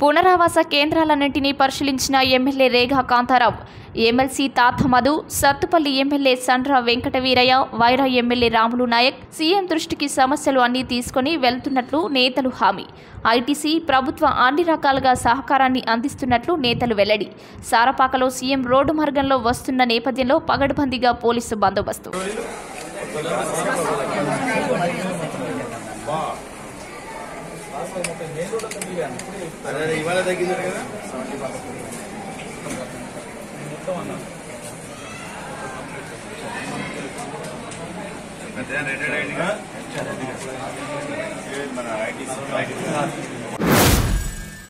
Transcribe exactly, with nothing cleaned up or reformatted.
పునరావాస కేంద్రాలన్నింటినీ పరిశీలించిన MLA Rega Kantharao, MLC తాతమధు, Sathupalli MLA Sandra Venkataveeraiah, Wyra MLA Ramulu Naik CM దృష్టికి సమస్యలు అన్ని తీసుకొని వెళ్తున్నట్లు నేతలు హామీ. ఐటీసీ ప్రభుత్వ అన్ని రకాలుగా సహకారాన్ని అందిస్తున్నట్లు నేతలు వెల్లడి. సారపాకలో సీఎం రోడ్డు మార్గంలో వస్తున్న నేపథ్యంలో పగడ్బందీగా పోలీసు బందోబస్తు. అరే ఇవాళ తగ్గింది కదా మొత్తం అన్న అదే రెడీ అయింది కదా మన ఐటీ సైట్